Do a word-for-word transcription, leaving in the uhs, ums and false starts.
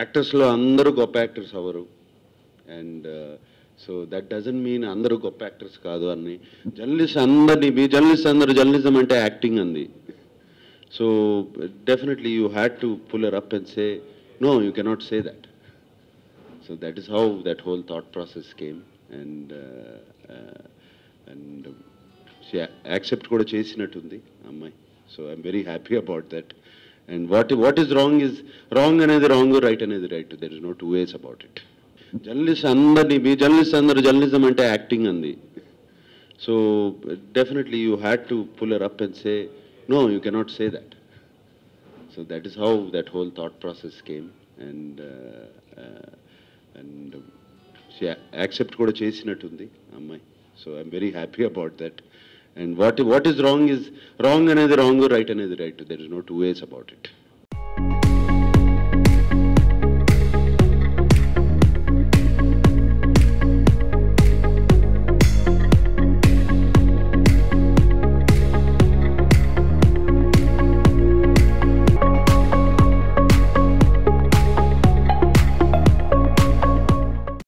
Actors లో అందరూ గొప్ప యాక్టర్స్ అవరు. And so that doesn't mean అందరూ గొప్ప యాక్టర్స్ కాదు అని జర్నలిస్ట్ అందరినీ, మీ జర్నలిస్ట్ అందరూ జర్నలిజం అంటే యాక్టింగ్ అంది. So definitely you had to pull her up and say no, you cannot say that. So that is how that whole thought process came, and uh, uh, and um, she accept kuda chesinatundi ammai. So I am very happy about that. And what what is wrong is wrong anedi wrong, right anedi right. There is no two ways about it. Journalists andari be journalists andaru journalism ante acting andi. So definitely you had to pull her up and say no, you cannot say that. So that is how that whole thought process came, and uh, uh, and um, she accept kuda chesinatundi ammai. So I am very happy about that. And what what is wrong is wrong anedi wrong, right anedi right. There is no two ways about it.